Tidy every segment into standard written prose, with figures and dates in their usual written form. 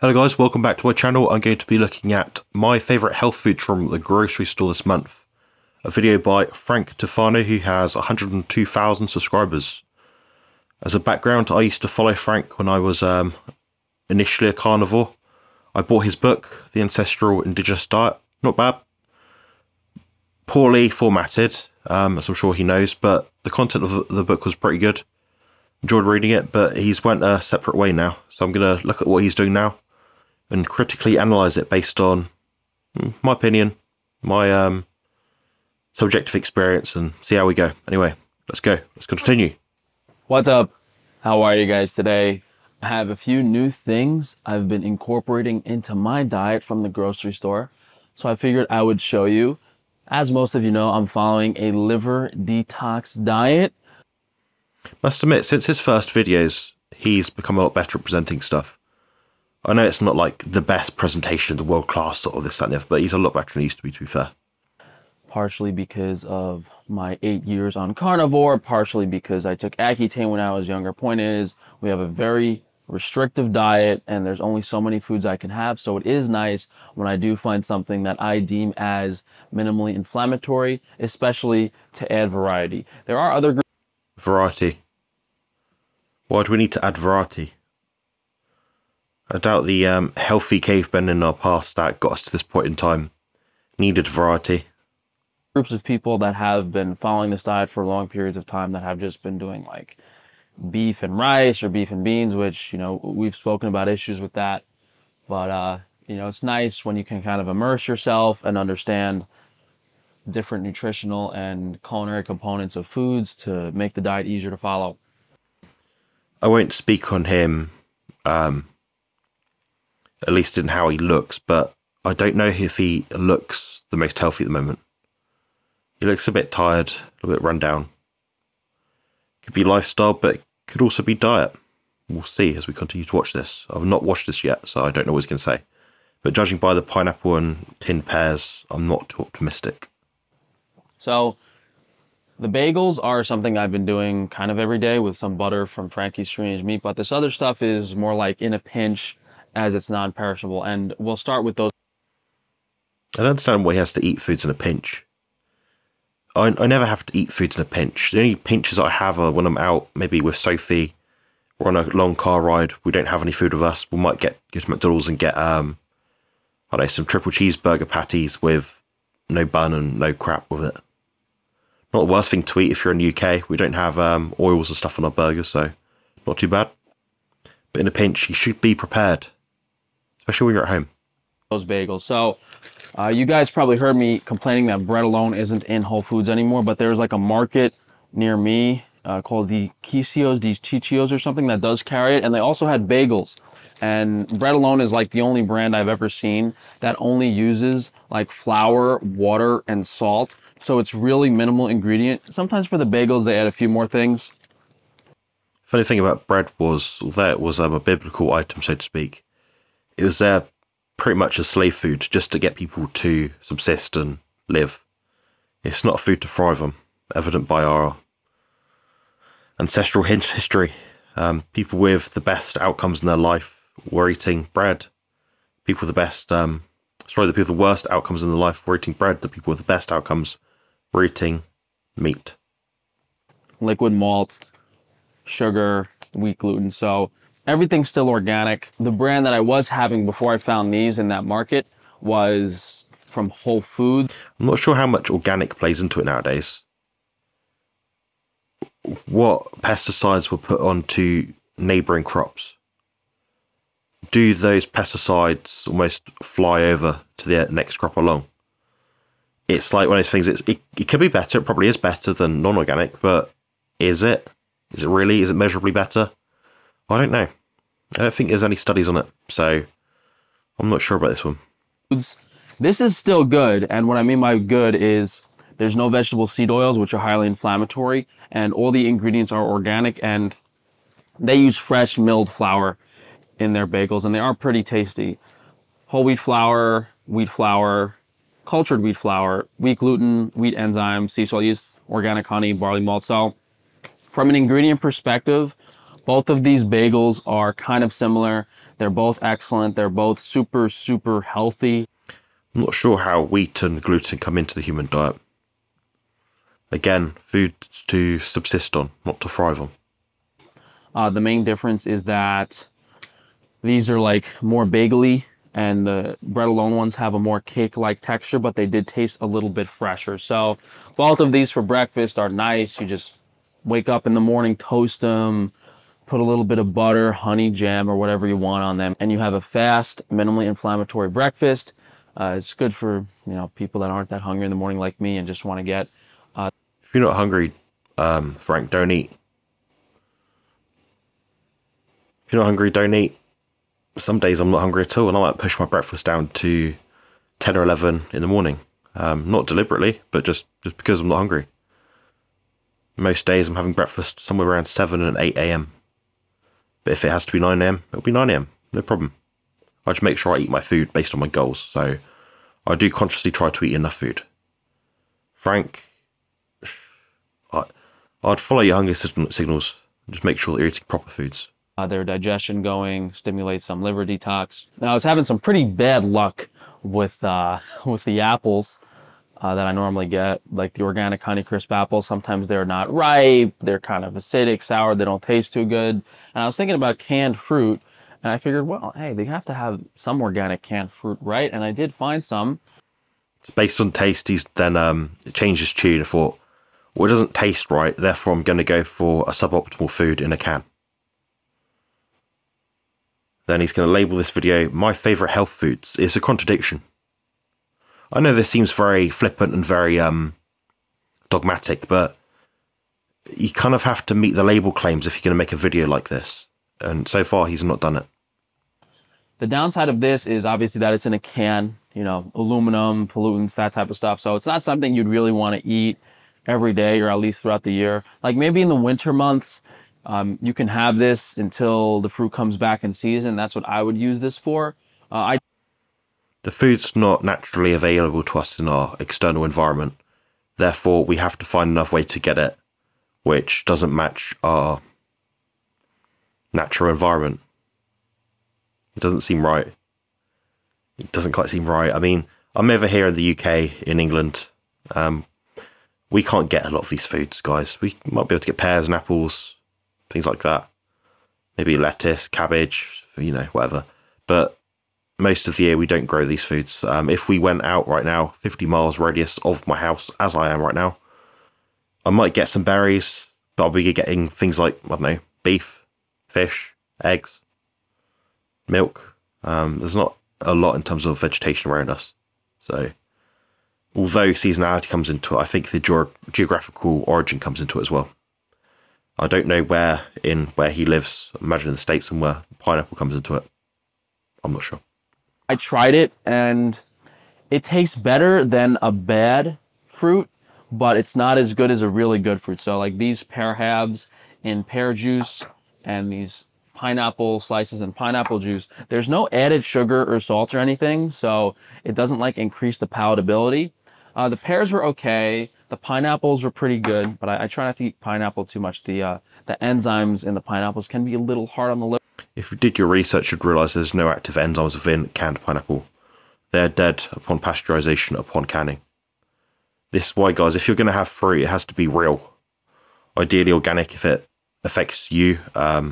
Hello guys, welcome back to my channel. I'm going to be looking at my favourite health foods from the grocery store this month. A video by Frank Tufano, who has 102,000 subscribers. As a background, I used to follow Frank when I was initially a carnivore. I bought his book, The Ancestral Indigenous Diet. Not bad. Poorly formatted, as I'm sure he knows, but the content of the book was pretty good. Enjoyed reading it, but he's went a separate way now. So I'm going to look at what he's doing now and critically analyse it based on my opinion, my subjective experience, and see how we go. Anyway, let's go. Let's continue. What's up? How are you guys today? I have a few new things I've been incorporating into my diet from the grocery store. So I figured I would show you. As most of you know, I'm following a liver detox diet. Must admit, since his first videos, he's become a lot better at presenting stuff. I know it's not like the best presentation, the world-class sort of this, that, and the other, but he's a lot better than he used to be fair. Partially because of my 8 years on carnivore, partially because I took Accutane when I was younger. Point is, we have a very restrictive diet, and there's only so many foods I can have, so it is nice when I do find something that I deem as minimally inflammatory, especially to add variety. There are other groups. Variety. Why do we need to add variety? I doubt the healthy cavemen in our past that got us to this point in time needed variety. Groups of people that have been following this diet for long periods of time that have just been doing like beef and rice or beef and beans, which, you know, we've spoken about issues with that. But, you know, it's nice when you can kind of immerse yourself and understand different nutritional and culinary components of foods to make the diet easier to follow. I won't speak on him, at least in how he looks, but I don't know if he looks the most healthy at the moment. He looks a bit tired, a little bit run down. Could be lifestyle, but it could also be diet. We'll see as we continue to watch this. I've not watched this yet, so I don't know what he's going to say. But judging by the pineapple and tinned pears, I'm not too optimistic. So the bagels are something I've been doing kind of every day with some butter from Frankie's Strange Meat, but this other stuff is more like in a pinch as it's non-perishable. And we'll start with those. I don't understand why he has to eat foods in a pinch. I never have to eat foods in a pinch. The only pinches I have are when I'm out, maybe with Sophie, or on a long car ride. We don't have any food with us. We might go to McDonald's and get, I don't know, some triple cheeseburger patties with no bun and no crap with it. Not the worst thing to eat if you're in the UK. We don't have oils and stuff on our burgers, so not too bad. But in a pinch, you should be prepared, especially when you're at home. Those bagels. So you guys probably heard me complaining that bread alone isn't in Whole Foods anymore, but there's like a market near me called the Quisios, these Chichios or something that does carry it, and they also had bagels. And Bread Alone is like the only brand I've ever seen that only uses like flour, water, and salt. So it's really minimal ingredient. Sometimes for the bagels, they add a few more things. Funny thing about bread was that it was a biblical item, so to speak. It was there pretty much as slave food, just to get people to subsist and live. It's not a food to thrive on, evident by our ancestral history. People with the best outcomes in their life were eating bread. People with the best, the people with the worst outcomes in their life were eating bread. The people with the best outcomes were eating meat. Liquid malt, sugar, wheat gluten. So everything's still organic. The brand that I was having before I found these in that market was from Whole Foods. I'm not sure how much organic plays into it nowadays. What pesticides were put onto neighbouring crops? Do those pesticides almost fly over to the next crop along? It's like one of those things, it could be better, it probably is better than non-organic, but is it? Is it really? Is it measurably better? I don't know. I don't think there's any studies on it, so I'm not sure about this one. This is still good, and what I mean by good is there's no vegetable seed oils, which are highly inflammatory, and all the ingredients are organic, and they use fresh milled flour in their bagels, and they are pretty tasty. Whole wheat flour, cultured wheat flour, wheat gluten, wheat enzyme, sea salt yeast, organic honey, barley malt. So from an ingredient perspective, both of these bagels are kind of similar. They're both excellent. They're both super, super healthy. I'm not sure how wheat and gluten come into the human diet. Again, food to subsist on, not to thrive on. The main difference is that these are like more bagel-y, and the bread alone ones have a more cake-like texture, but they did taste a little bit fresher. So both of these for breakfast are nice. You just wake up in the morning, toast them, put a little bit of butter, honey, jam, or whatever you want on them, and you have a fast, minimally inflammatory breakfast. It's good for, you know, people that aren't that hungry in the morning like me and just want to get... If you're not hungry, Frank, don't eat. If you're not hungry, don't eat. Some days I'm not hungry at all, and I might push my breakfast down to 10 or 11 in the morning. Not deliberately, but just because I'm not hungry. Most days I'm having breakfast somewhere around 7 and 8 a.m. But if it has to be 9 a.m., it'll be 9 a.m., no problem. I just make sure I eat my food based on my goals, so I do consciously try to eat enough food. Frank, I'd follow your hunger signals, just make sure that you're eating proper foods. Their digestion going, stimulate some liver detox. Now I was having some pretty bad luck with the apples that I normally get, like the organic Honeycrisp apples. Sometimes they're not ripe, they're kind of acidic, sour, they don't taste too good. And I was thinking about canned fruit, and I figured, well, hey, they have to have some organic canned fruit, right? And I did find some. It's based on taste, he's then changed his tune and thought, well, it doesn't taste right, therefore I'm going to go for a suboptimal food in a can. Then he's going to label this video, My Favourite Health Foods. It's a contradiction. I know this seems very flippant and very dogmatic, but you kind of have to meet the label claims if you're going to make a video like this. And so far, he's not done it. The downside of this is obviously that it's in a can, you know, aluminum, pollutants, that type of stuff. So it's not something you'd really want to eat every day, or at least throughout the year. Like maybe in the winter months, you can have this until the fruit comes back in season. That's what I would use this for. The food's not naturally available to us in our external environment. Therefore, we have to find another way to get it, which doesn't match our natural environment. It doesn't seem right. It doesn't quite seem right. I mean, I'm over here in the UK, in England. We can't get a lot of these foods, guys. We might be able to get pears and apples, things like that, maybe lettuce, cabbage, you know, whatever. But most of the year we don't grow these foods. If we went out right now, 50 miles radius of my house, as I am right now, I might get some berries, but I'll be getting things like, I don't know, beef, fish, eggs, milk. There's not a lot in terms of vegetation around us. So although seasonality comes into it, I think the geographical origin comes into it as well. I don't know where he lives. Imagine the States and where pineapple comes into it. I'm not sure. I tried it and it tastes better than a bad fruit, but it's not as good as a really good fruit. So like these pear halves in pear juice and these pineapple slices in pineapple juice, there's no added sugar or salt or anything. So it doesn't like increase the palatability. The pears were okay. The pineapples were pretty good, but I try not to eat pineapple too much. The enzymes in the pineapples can be a little hard on the liver. If you did your research, you'd realise there's no active enzymes within canned pineapple. They're dead upon pasteurisation, upon canning. This is why, guys, if you're going to have fruit, it has to be real. Ideally organic if it affects you, at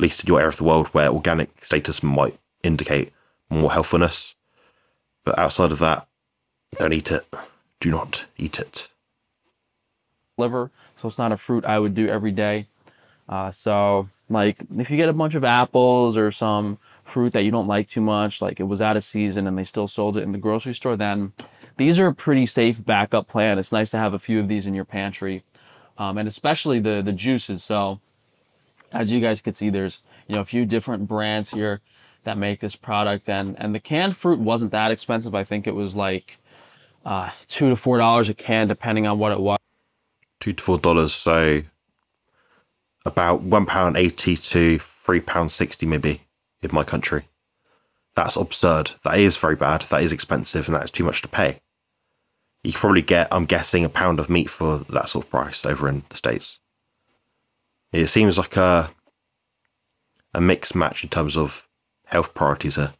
least in your area of the world where organic status might indicate more healthfulness. But outside of that, don't eat it. Do not eat it. Liver, so it's not a fruit I would do every day. So like if you get a bunch of apples or some fruit that you don't like too much, like it was out of season and they still sold it in the grocery store, then these are a pretty safe backup plan. It's nice to have a few of these in your pantry, and especially the juices. So as you guys could see, there's, you know, a few different brands here that make this product, and the canned fruit wasn't that expensive. I think it was like $2 to $4 a can, depending on what it was. $2 to $4, so about £1.80 to £3.60 maybe in my country. That's absurd. That is very bad. That is expensive, and that is too much to pay. You could probably get, I'm guessing, a pound of meat for that sort of price over in the States. It seems like a mixed match in terms of health priorities are.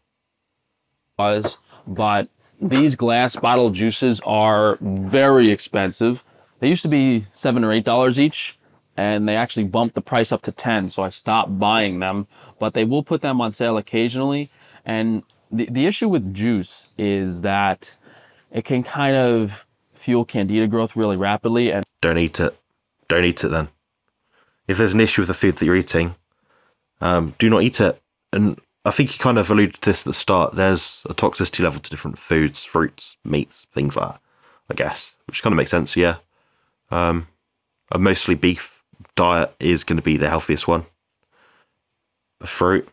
But these glass bottle juices are very expensive. They used to be $7 or $8 each, and they actually bumped the price up to 10, so I stopped buying them, but they will put them on sale occasionally. And the issue with juice is that it can kind of fuel candida growth really rapidly. And don't eat it. Don't eat it then. If there's an issue with the food that you're eating, do not eat it. And I think you kind of alluded to this at the start. There's a toxicity level to different foods, fruits, meats, things like that, I guess, which kind of makes sense, yeah. A mostly beef diet is going to be the healthiest one. The fruit,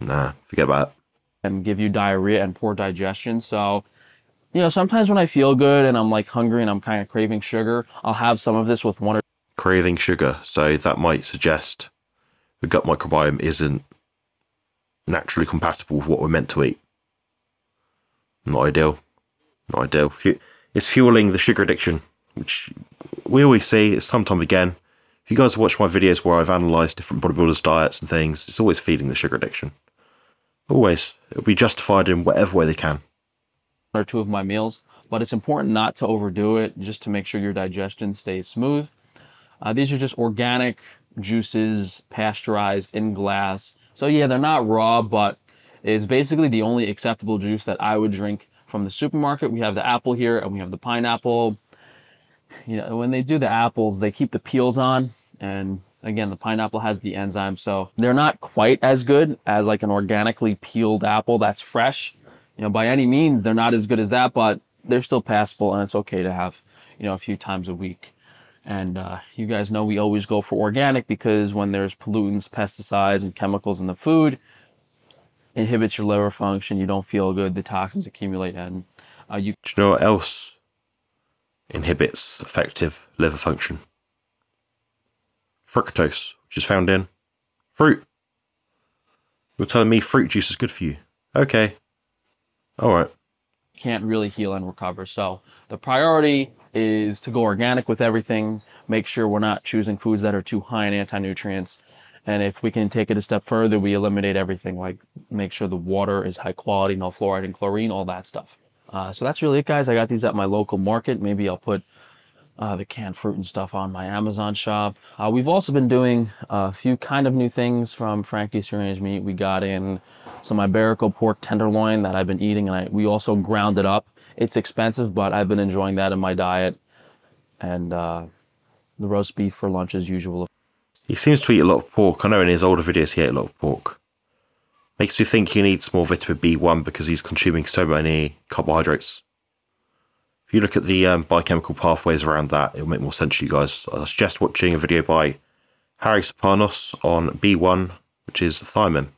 nah, forget about it. And give you diarrhea and poor digestion. So, you know, sometimes when I feel good and I'm like hungry and I'm kind of craving sugar, I'll have some of this with one or craving sugar. So that might suggest the gut microbiome isn't naturally compatible with what we're meant to eat. Not ideal. Not ideal. It's fueling the sugar addiction, which we always see. It's time again. If you guys watch my videos where I've analysed different bodybuilders' diets and things, it's always feeding the sugar addiction. Always. It'll be justified in whatever way they can. Or two of my meals, but it's important not to overdo it, just to make sure your digestion stays smooth. These are just organic juices, pasteurized in glass. So yeah, they're not raw, but it's basically the only acceptable juice that I would drink from the supermarket. We have the apple here and we have the pineapple. You know, when they do the apples, they keep the peels on. And again, the pineapple has the enzyme, so they're not quite as good as like an organically peeled apple that's fresh. You know, by any means, they're not as good as that, but they're still passable and it's okay to have, you know, a few times a week. And you guys know we always go for organic because when there's pollutants, pesticides, and chemicals in the food, it inhibits your liver function, you don't feel good, the toxins accumulate, and Do you know what else inhibits effective liver function? Fructose, which is found in fruit. You're telling me fruit juice is good for you. Okay. All right. Can't really heal and recover. So the priority is to go organic with everything. Make sure we're not choosing foods that are too high in anti-nutrients. And if we can take it a step further, we eliminate everything. Like make sure the water is high quality, no fluoride and chlorine, all that stuff. So that's really it, guys. I got these at my local market. Maybe I'll put the canned fruit and stuff on my Amazon shop. We've also been doing a few kind of new things from Frankie's Strange Meat. We got in some Iberico pork tenderloin that I've been eating, and we also ground it up. It's expensive, but I've been enjoying that in my diet. And the roast beef for lunch as usual. He seems to eat a lot of pork. I know in his older videos he ate a lot of pork. Makes me think he needs more vitamin B1 because he's consuming so many carbohydrates. If you look at the biochemical pathways around that, it'll make more sense to you guys. I suggest watching a video by Harry Sapanos on B1, which is thiamine.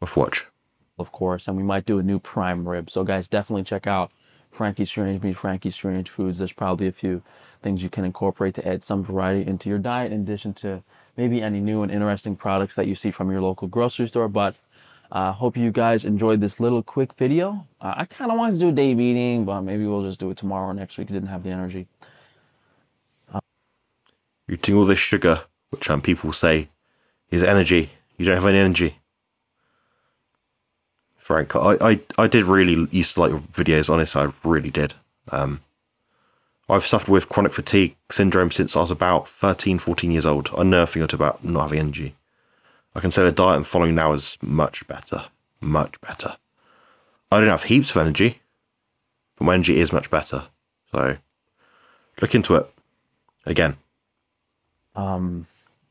Worth watch. Of course, and we might do a new prime rib. So guys, definitely check out Frankie's Strange Meat, Frankie's Strange Foods. There's probably a few things you can incorporate to add some variety into your diet, in addition to maybe any new and interesting products that you see from your local grocery store. But I hope you guys enjoyed this little quick video. I kind of wanted to do a day of eating, but maybe we'll just do it tomorrow or next week. I didn't have the energy. Eating all this sugar, which people say is energy. You don't have any energy. Frank, I did really used to like your videos, honestly, I really did. I've suffered with chronic fatigue syndrome since I was about 13, 14 years old. I know a thing or two about not having energy. I can say the diet I'm following now is much better, much better. I don't have heaps of energy, but my energy is much better. So look into it again. But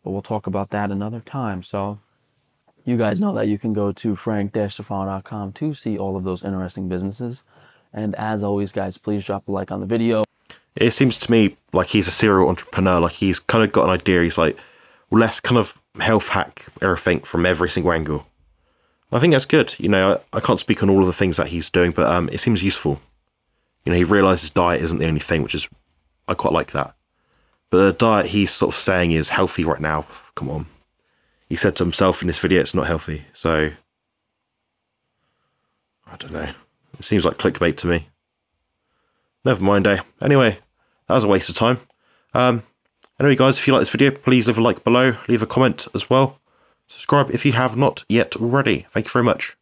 we'll talk about that another time, so. You guys know that you can go to frank-tufano.com to see all of those interesting businesses. And as always, guys, please drop a like on the video. It seems to me like he's a serial entrepreneur. Like he's kind of got an idea. He's like, well, let's kind of health hack everything from every single angle. I think that's good. You know, I can't speak on all of the things that he's doing, but it seems useful. You know, he realizes diet isn't the only thing, which is, I quite like that. But the diet he's sort of saying is healthy right now. Come on. He said to himself in this video, it's not healthy. So, I don't know. It seems like clickbait to me. Never mind, eh? Anyway, that was a waste of time. Anyway, guys, if you like this video, please leave a like below. Leave a comment as well. Subscribe if you have not yet already. Thank you very much.